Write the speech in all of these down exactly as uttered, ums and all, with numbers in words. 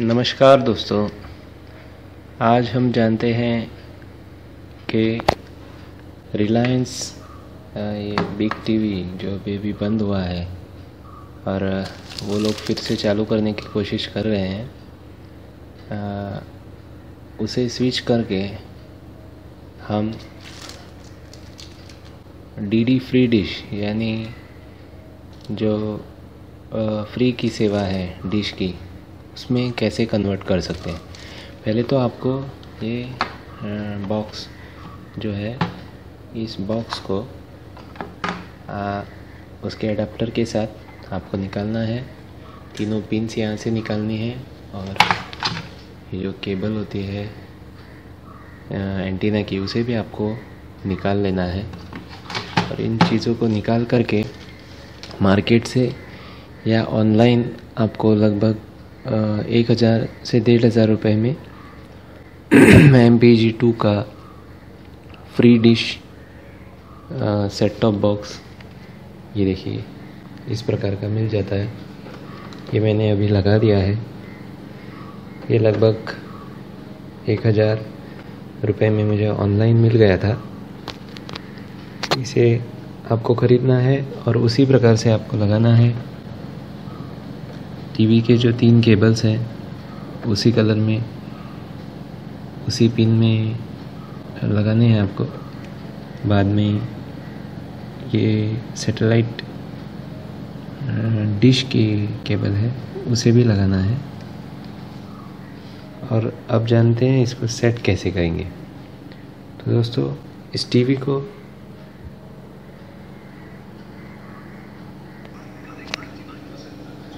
नमस्कार दोस्तों, आज हम जानते हैं कि रिलायंस ये बिग टीवी जो अभी बंद हुआ है और वो लोग फिर से चालू करने की कोशिश कर रहे हैं, उसे स्विच करके हम डीडी फ्री डिश यानी जो फ्री की सेवा है डिश की, उसमें कैसे कन्वर्ट कर सकते हैं। पहले तो आपको ये बॉक्स जो है, इस बॉक्स को आ, उसके अडाप्टर के साथ आपको निकालना है। तीनों पिन्स यहाँ से निकालनी है और ये जो केबल होती है एंटीना की, उसे भी आपको निकाल लेना है। और इन चीज़ों को निकाल करके मार्केट से या ऑनलाइन आपको लगभग एक हज़ार से डेढ़ हज़ार रुपये में M P E G two का free dish set top box, ये देखिए इस प्रकार का मिल जाता है। ये मैंने अभी लगा दिया है, ये लगभग एक हज़ार रुपये में मुझे ऑनलाइन मिल गया था। इसे आपको ख़रीदना है और उसी प्रकार से आपको लगाना है। टीवी के जो तीन केबल्स हैं उसी कलर में, उसी पिन में लगाने हैं आपको। बाद में ये सैटेलाइट डिश की केबल है, उसे भी लगाना है। और अब जानते हैं इसको सेट कैसे करेंगे। तो दोस्तों, इस टीवी को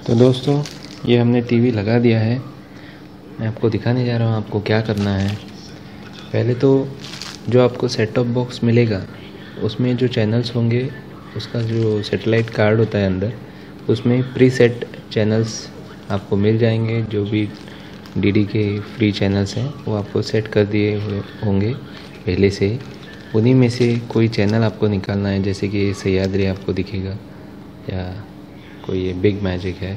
तो दोस्तों ये हमने टीवी लगा दिया है। मैं आपको दिखाने जा रहा हूँ आपको क्या करना है। पहले तो जो आपको सेट टॉप बॉक्स मिलेगा उसमें जो चैनल्स होंगे, उसका जो सैटेलाइट कार्ड होता है अंदर, उसमें प्री सेट चैनल्स आपको मिल जाएंगे। जो भी डीडी के फ्री चैनल्स हैं वो आपको सेट कर दिए हुए होंगे पहले से। उन्हीं में से कोई चैनल आपको निकालना है, जैसे कि सयादरी आपको दिखेगा या कोई ये बिग मैजिक है,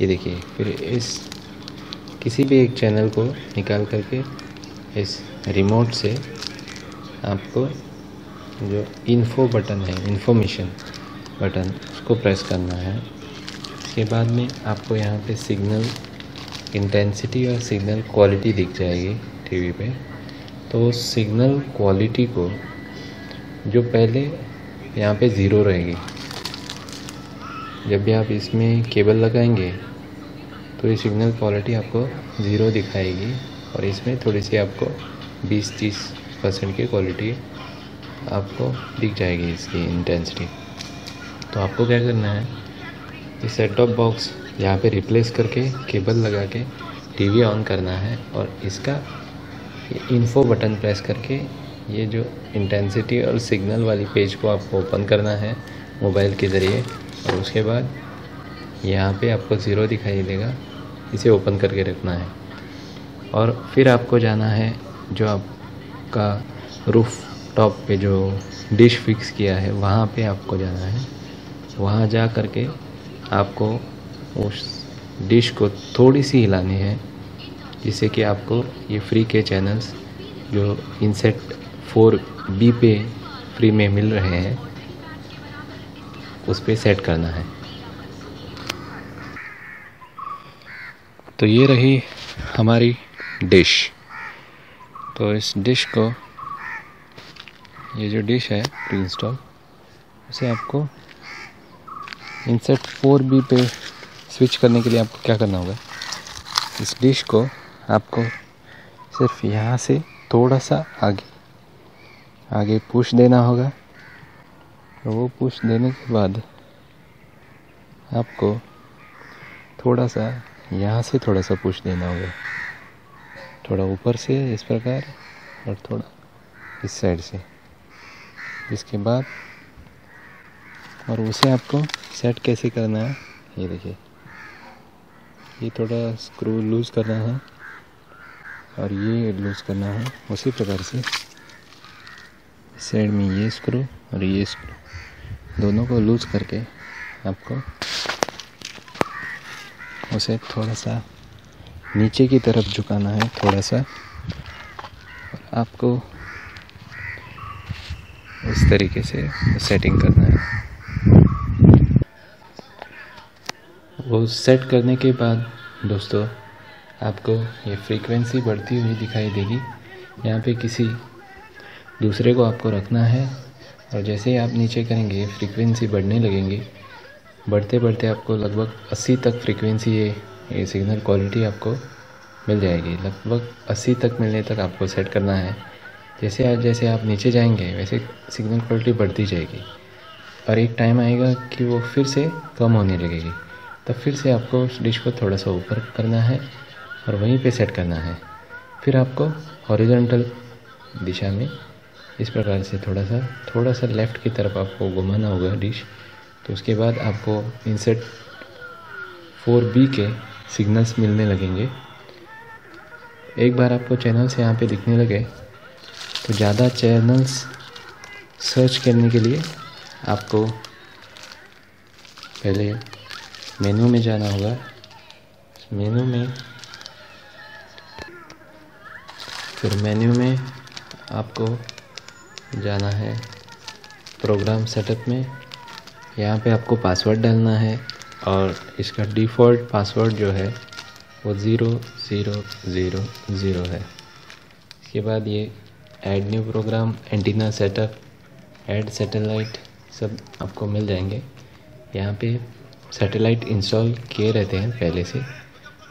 ये देखिए। फिर इस किसी भी एक चैनल को निकाल करके इस रिमोट से आपको जो इन्फो बटन है, इन्फॉर्मेशन बटन, उसको प्रेस करना है। इसके बाद में आपको यहाँ पे सिग्नल इंटेंसिटी और सिग्नल क्वालिटी दिख जाएगी टीवी पे। तो सिग्नल क्वालिटी को जो पहले यहाँ पे ज़ीरो रहेगी, जब भी आप इसमें केबल लगाएंगे तो ये सिग्नल क्वालिटी आपको ज़ीरो दिखाएगी और इसमें थोड़ी सी आपको बीस तीस परसेंट की क्वालिटी आपको दिख जाएगी इसकी इंटेंसिटी। तो आपको क्या करना है, ये सेट टॉप बॉक्स यहाँ पे रिप्लेस करके केबल लगा के टीवी ऑन करना है और इसका इन्फो बटन प्रेस करके ये जो इंटेंसिटी और सिग्नल वाली पेज को आपको ओपन करना है मोबाइल के ज़रिए। और उसके बाद यहाँ पे आपको ज़ीरो दिखाई देगा, इसे ओपन करके रखना है। और फिर आपको जाना है जो आपका रूफ टॉप पे जो डिश फिक्स किया है वहाँ पे आपको जाना है। वहाँ जा करके आपको उस डिश को थोड़ी सी हिलानी है, जिससे कि आपको ये फ्री के चैनल्स जो इनसेट फोर बी पे फ्री में मिल रहे हैं उस पर सेट करना है। तो ये रही हमारी डिश। तो इस डिश को, ये जो डिश है प्री इंस्टॉल, उसे आपको इनसेट फोर बी पे स्विच करने के लिए आपको क्या करना होगा, इस डिश को आपको सिर्फ यहाँ से थोड़ा सा आगे आगे पुश देना होगा। वो पुश देने के बाद आपको थोड़ा सा यहाँ से थोड़ा सा पुश देना होगा, थोड़ा ऊपर से इस प्रकार और थोड़ा इस साइड से। इसके बाद और उसे आपको सेट कैसे करना है, ये देखिए, ये थोड़ा स्क्रू लूज़ करना है और ये लूज़ करना है। उसी प्रकार से इस साइड में ये स्क्रू और ये स्क्रू, दोनों को लूज करके आपको उसे थोड़ा सा नीचे की तरफ झुकाना है थोड़ा सा, आपको इस तरीके से सेटिंग करना है। वो सेट करने के बाद दोस्तों आपको ये फ्रीक्वेंसी बढ़ती हुई दिखाई देगी। यहाँ पे किसी दूसरे को आपको रखना है और जैसे ही आप नीचे करेंगे फ्रीक्वेंसी बढ़ने लगेंगी। बढ़ते बढ़ते आपको लगभग अस्सी तक फ्रीक्वेंसी ये ये सिग्नल क्वालिटी आपको मिल जाएगी। लगभग अस्सी तक मिलने तक आपको सेट करना है। जैसे आप जैसे आप नीचे जाएंगे वैसे सिग्नल क्वालिटी बढ़ती जाएगी और एक टाइम आएगा कि वो फिर से कम होने लगेगी। तब फिर से आपको उस डिश को थोड़ा सा ऊपर करना है और वहीं पे सेट करना है। फिर आपको हॉरिजॉन्टल दिशा में इस प्रकार से थोड़ा सा थोड़ा सा लेफ़्ट की तरफ आपको घुमाना होगा डिश। तो उसके बाद आपको इंसेट फोर बी के सिग्नल्स मिलने लगेंगे। एक बार आपको चैनल्स यहाँ पे दिखने लगे तो ज़्यादा चैनल्स सर्च करने के लिए आपको पहले मेनू में जाना होगा। मेनू में फिर मेन्यू में आपको जाना है प्रोग्राम सेटअप में। यहाँ पे आपको पासवर्ड डालना है और इसका डिफ़ॉल्ट पासवर्ड जो है वो ज़ीरो ज़ीरो ज़ीरो ज़ीरो है। इसके बाद ये add new programme, antenna setup, add satellite सब आपको मिल जाएंगे। यहाँ पे सैटेलाइट इंस्टॉल किए रहते हैं पहले से,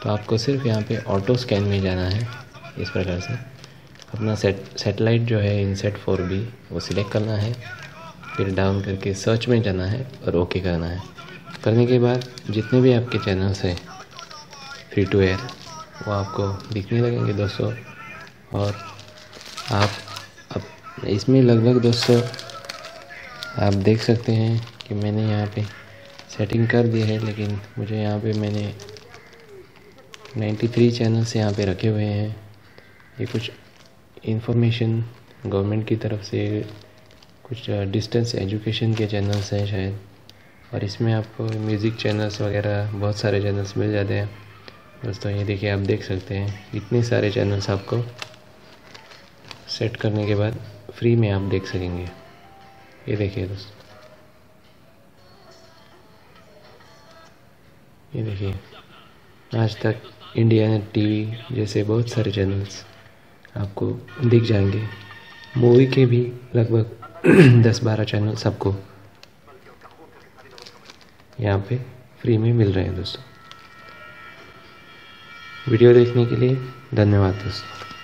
तो आपको सिर्फ यहाँ पे ऑटो स्कैन में जाना है। इस प्रकार से अपना सेट सेटेलाइट जो है इनसेट फोर बी वो सिलेक्ट करना है, फिर डाउन करके सर्च में जाना है और ओके करना है। करने के बाद जितने भी आपके चैनल्स हैं फ्री टू एयर वो आपको दिखने लगेंगे दोस्तों। और आप अब इसमें लगभग दोस्तों आप देख सकते हैं कि मैंने यहाँ पे सेटिंग कर दी है, लेकिन मुझे यहाँ पे मैंने तिरानवे चैनल्स यहाँ पे रखे हुए हैं। ये कुछ इंफॉर्मेशन गवर्नमेंट की तरफ से, कुछ डिस्टेंस एजुकेशन के चैनल्स हैं शायद, और इसमें आपको म्यूज़िक चैनल्स वगैरह बहुत सारे चैनल्स मिल जाते हैं दोस्तों। ये देखिए आप देख सकते हैं इतने सारे चैनल्स आपको सेट करने के बाद फ्री में आप देख सकेंगे। ये देखिए दोस्तों, ये देखिए आज तक, इंडिया नेट टीवी जैसे बहुत सारे चैनल्स आपको दिख जाएंगे। मूवी के भी लगभग दस बारह चैनल्स आपको यहाँ पे फ्री में मिल रहे हैं दोस्तों। वीडियो देखने के लिए धन्यवाद दोस्तों।